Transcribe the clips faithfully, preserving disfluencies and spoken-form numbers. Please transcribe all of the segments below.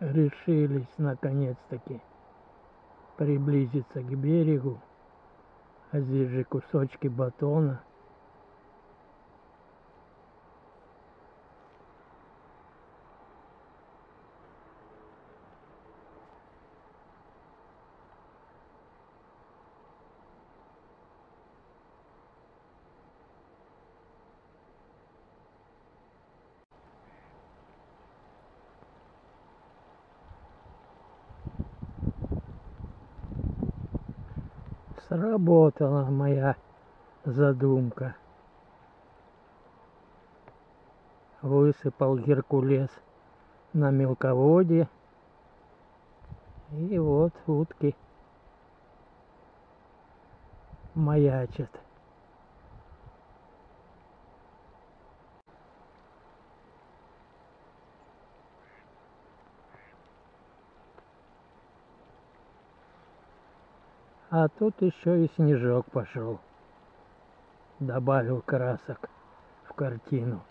решились наконец-таки приблизиться к берегу, а здесь же кусочки батона. Сработала моя задумка. Высыпал Геркулес на мелководье. И вот утки маячат. А тут еще и снежок пошел. Добавил красок в картину.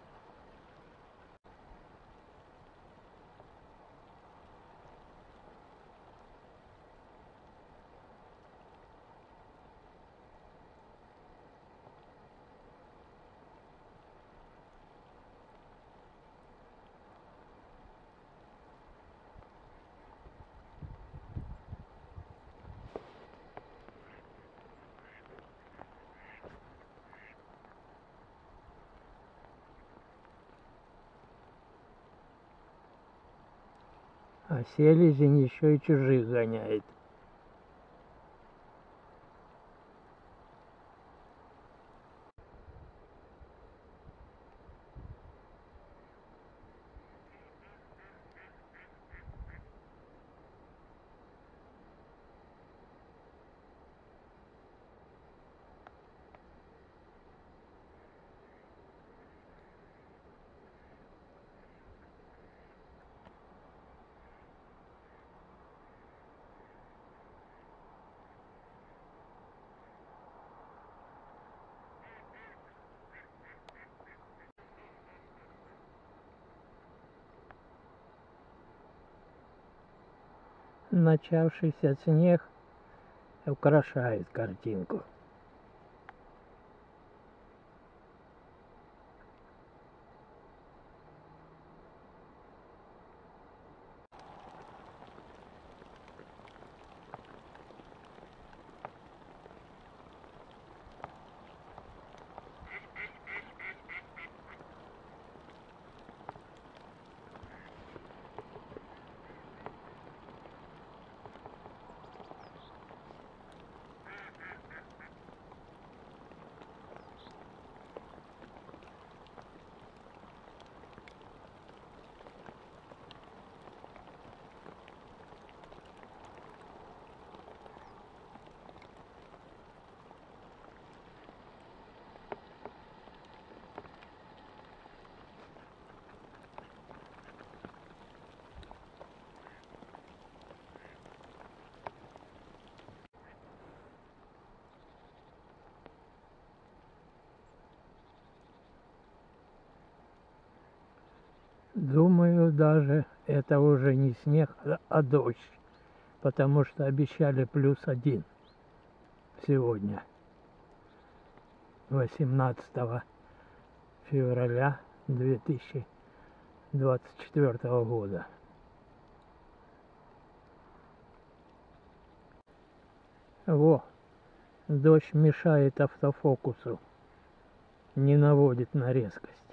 А селезень еще и чужих гоняет. Начавшийся снег украшает картинку. Думаю, даже это уже не снег, а дождь, потому что обещали плюс один сегодня, восемнадцатого февраля две тысячи двадцать четвёртого года. Во, дождь мешает автофокусу, не наводит на резкость.